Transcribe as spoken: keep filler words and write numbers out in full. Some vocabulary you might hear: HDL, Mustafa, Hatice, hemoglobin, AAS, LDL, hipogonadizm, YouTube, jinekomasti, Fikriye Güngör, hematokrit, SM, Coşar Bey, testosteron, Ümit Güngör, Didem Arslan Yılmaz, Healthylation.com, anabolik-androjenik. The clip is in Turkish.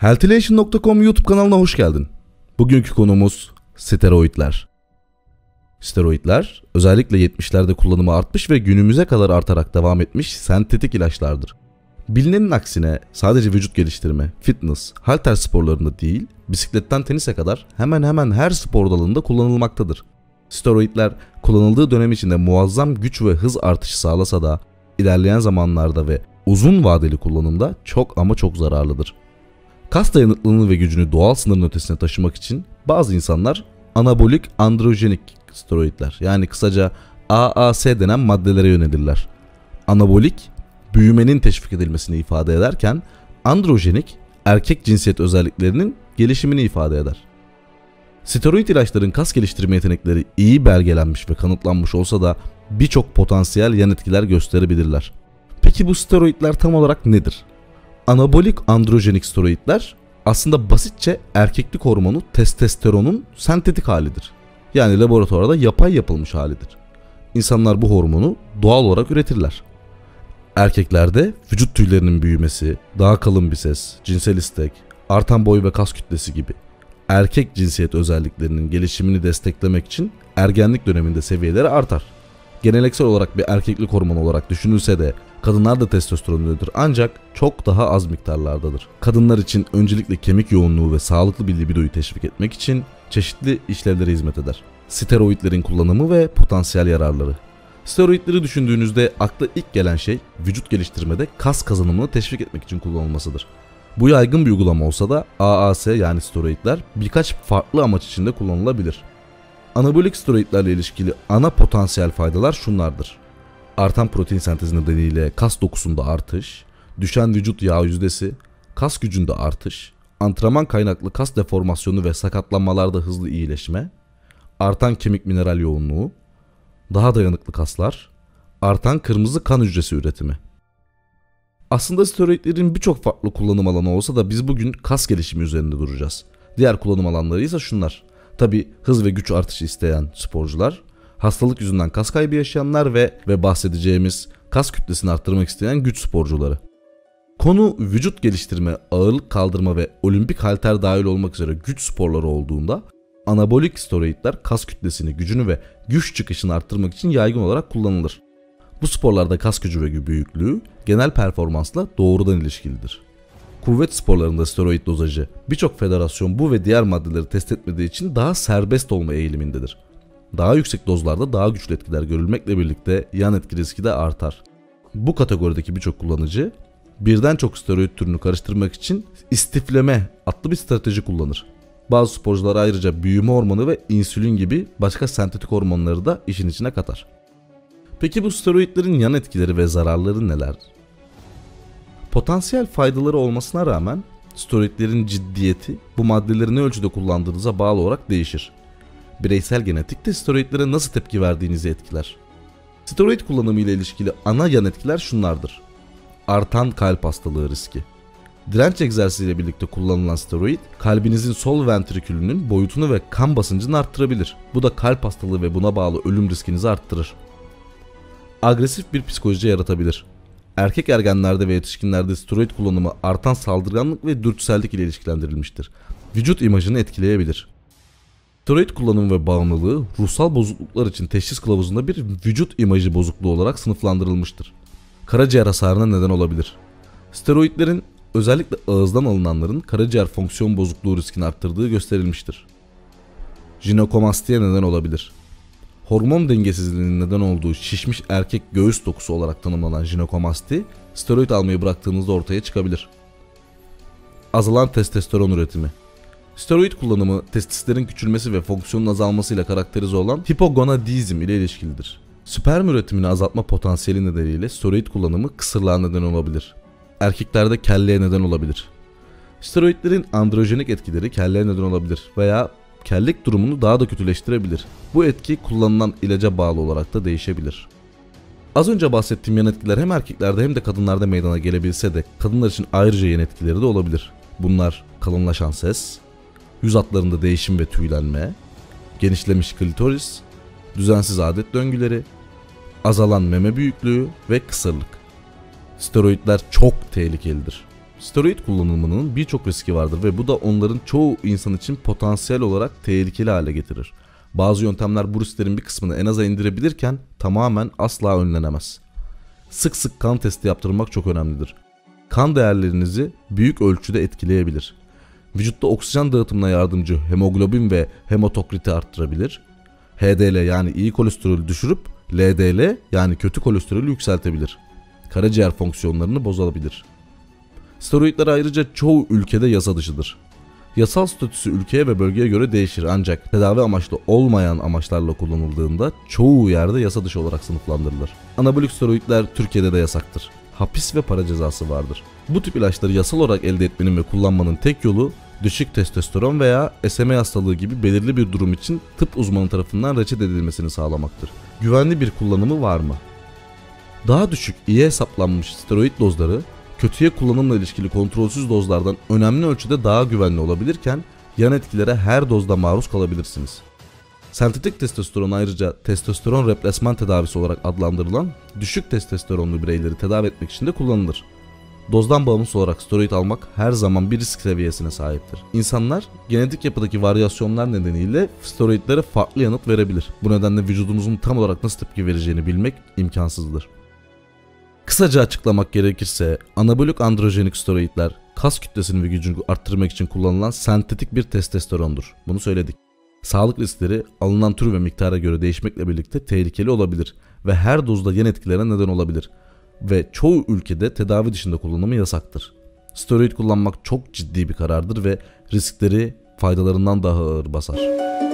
Healthylation nokta com YouTube kanalına hoş geldin. Bugünkü konumuz steroidler. Steroidler özellikle yetmişlerde kullanımı artmış ve günümüze kadar artarak devam etmiş sentetik ilaçlardır. Bilinenin aksine sadece vücut geliştirme, fitness, halter sporlarında değil, bisikletten tenise kadar hemen hemen her spor dalında kullanılmaktadır. Steroidler kullanıldığı dönem içinde muazzam güç ve hız artışı sağlasa da ilerleyen zamanlarda ve uzun vadeli kullanımda çok ama çok zararlıdır. Kas dayanıklılığını ve gücünü doğal sınırın ötesine taşımak için bazı insanlar anabolik androjenik steroidler, yani kısaca A A S denen maddelere yönelirler. Anabolik, büyümenin teşvik edilmesini ifade ederken androjenik, erkek cinsiyet özelliklerinin gelişimini ifade eder. Steroid ilaçların kas geliştirme yetenekleri iyi belgelenmiş ve kanıtlanmış olsa da birçok potansiyel yan etkiler gösterebilirler. Peki bu steroidler tam olarak nedir? Anabolik androjenik steroidler aslında basitçe erkeklik hormonu testosteronun sentetik halidir. Yani laboratuvarda yapay yapılmış halidir. İnsanlar bu hormonu doğal olarak üretirler. Erkeklerde vücut tüylerinin büyümesi, daha kalın bir ses, cinsel istek, artan boy ve kas kütlesi gibi erkek cinsiyet özelliklerinin gelişimini desteklemek için ergenlik döneminde seviyeleri artar. Geleneksel olarak bir erkeklik hormonu olarak düşünülse de kadınlar da testosteron üretir, ancak çok daha az miktarlardadır. Kadınlar için öncelikle kemik yoğunluğu ve sağlıklı bir libidoyu teşvik etmek için çeşitli işlevlere hizmet eder. Steroidlerin kullanımı ve potansiyel yararları. Steroidleri düşündüğünüzde akla ilk gelen şey vücut geliştirmede kas kazanımını teşvik etmek için kullanılmasıdır. Bu yaygın bir uygulama olsa da A A S, yani steroidler, birkaç farklı amaç içinde kullanılabilir. Anabolik steroidlerle ilişkili ana potansiyel faydalar şunlardır. Artan protein sentezi nedeniyle kas dokusunda artış, düşen vücut yağ yüzdesi, kas gücünde artış, antrenman kaynaklı kas deformasyonu ve sakatlanmalarda hızlı iyileşme, artan kemik mineral yoğunluğu, daha dayanıklı kaslar, artan kırmızı kan hücresi üretimi. Aslında steroidlerin birçok farklı kullanım alanı olsa da biz bugün kas gelişimi üzerinde duracağız. Diğer kullanım alanları ise şunlar. Tabi hız ve güç artışı isteyen sporcular, hastalık yüzünden kas kaybı yaşayanlar ve ve bahsedeceğimiz kas kütlesini arttırmak isteyen güç sporcuları. Konu vücut geliştirme, ağırlık kaldırma ve olimpik halter dahil olmak üzere güç sporları olduğunda anabolik steroidler kas kütlesini, gücünü ve güç çıkışını arttırmak için yaygın olarak kullanılır. Bu sporlarda kas gücü ve büyüklüğü genel performansla doğrudan ilişkilidir. Kuvvet sporlarında steroid dozajı birçok federasyon bu ve diğer maddeleri test etmediği için daha serbest olma eğilimindedir. Daha yüksek dozlarda daha güçlü etkiler görülmekle birlikte yan etki riski de artar. Bu kategorideki birçok kullanıcı birden çok steroid türünü karıştırmak için istifleme adlı bir strateji kullanır. Bazı sporcular ayrıca büyüme hormonu ve insülin gibi başka sentetik hormonları da işin içine katar. Peki bu steroidlerin yan etkileri ve zararları neler? Potansiyel faydaları olmasına rağmen steroidlerin ciddiyeti bu maddeleri ne ölçüde kullandığınıza bağlı olarak değişir. Bireysel genetik de steroidlere nasıl tepki verdiğinizi etkiler. Steroid kullanımı ile ilişkili ana yan etkiler şunlardır. Artan kalp hastalığı riski. Direnç egzersiziyle birlikte kullanılan steroid, kalbinizin sol ventrikülünün boyutunu ve kan basıncını arttırabilir. Bu da kalp hastalığı ve buna bağlı ölüm riskinizi arttırır. Agresif bir psikoloji yaratabilir. Erkek ergenlerde ve yetişkinlerde steroid kullanımı artan saldırganlık ve dürtüsellik ile ilişkilendirilmiştir. Vücut imajını etkileyebilir. Steroid kullanımı ve bağımlılığı ruhsal bozukluklar için teşhis kılavuzunda bir vücut imajı bozukluğu olarak sınıflandırılmıştır. Karaciğer hasarına neden olabilir. Steroidlerin, özellikle ağızdan alınanların, karaciğer fonksiyon bozukluğu riskini arttırdığı gösterilmiştir. Jinekomastiye neden olabilir. Hormon dengesizliğinin neden olduğu şişmiş erkek göğüs dokusu olarak tanımlanan jinekomasti, steroid almayı bıraktığınızda ortaya çıkabilir. Azalan testosteron üretimi. Steroid kullanımı, testislerin küçülmesi ve fonksiyonun azalmasıyla karakterize olan hipogonadizm ile ilişkilidir. Sperm üretimini azaltma potansiyeli nedeniyle steroid kullanımı kısırlığa neden olabilir. Erkeklerde kelleye neden olabilir. Steroidlerin androjenik etkileri kelleye neden olabilir veya kellik durumunu daha da kötüleştirebilir. Bu etki kullanılan ilaca bağlı olarak da değişebilir. Az önce bahsettiğim yan etkiler hem erkeklerde hem de kadınlarda meydana gelebilse de kadınlar için ayrıca yan etkileri de olabilir. Bunlar kalınlaşan ses, yüz hatlarında değişim ve tüylenme, genişlemiş klitoris, düzensiz adet döngüleri, azalan meme büyüklüğü ve kısırlık. Steroidler çok tehlikelidir. Steroid kullanımının birçok riski vardır ve bu da onların çoğu insan için potansiyel olarak tehlikeli hale getirir. Bazı yöntemler bu risklerin bir kısmını en aza indirebilirken tamamen asla önlenemez. Sık sık kan testi yaptırmak çok önemlidir. Kan değerlerinizi büyük ölçüde etkileyebilir. Vücutta oksijen dağıtımına yardımcı hemoglobin ve hematokriti arttırabilir. H D L yani iyi kolesterolü düşürüp L D L yani kötü kolesterolü yükseltebilir. Karaciğer fonksiyonlarını bozabilir. Steroidler ayrıca çoğu ülkede yasa dışıdır. Yasal statüsü ülkeye ve bölgeye göre değişir ancak tedavi amaçlı olmayan amaçlarla kullanıldığında çoğu yerde yasa dışı olarak sınıflandırılır. Anabolik steroidler Türkiye'de de yasaktır. Hapis ve para cezası vardır. Bu tip ilaçları yasal olarak elde etmenin ve kullanmanın tek yolu düşük testosteron veya S M hastalığı gibi belirli bir durum için tıp uzmanı tarafından reçete edilmesini sağlamaktır. Güvenli bir kullanımı var mı? Daha düşük, iyi hesaplanmış steroid dozları kötüye kullanımla ilişkili kontrolsüz dozlardan önemli ölçüde daha güvenli olabilirken yan etkilere her dozda maruz kalabilirsiniz. Sentetik testosteron ayrıca testosteron replasman tedavisi olarak adlandırılan düşük testosteronlu bireyleri tedavi etmek için de kullanılır. Dozdan bağımsız olarak steroid almak her zaman bir risk seviyesine sahiptir. İnsanlar genetik yapıdaki varyasyonlar nedeniyle steroidlere farklı yanıt verebilir. Bu nedenle vücudunuzun tam olarak nasıl tepki vereceğini bilmek imkansızdır. Kısaca açıklamak gerekirse anabolik androjenik steroidler kas kütlesini ve gücünü arttırmak için kullanılan sentetik bir testosterondur. Bunu söyledik. Sağlık riskleri alınan tür ve miktara göre değişmekle birlikte tehlikeli olabilir ve her dozda yan etkilere neden olabilir ve çoğu ülkede tedavi dışında kullanımı yasaktır. Steroid kullanmak çok ciddi bir karardır ve riskleri faydalarından daha ağır basar.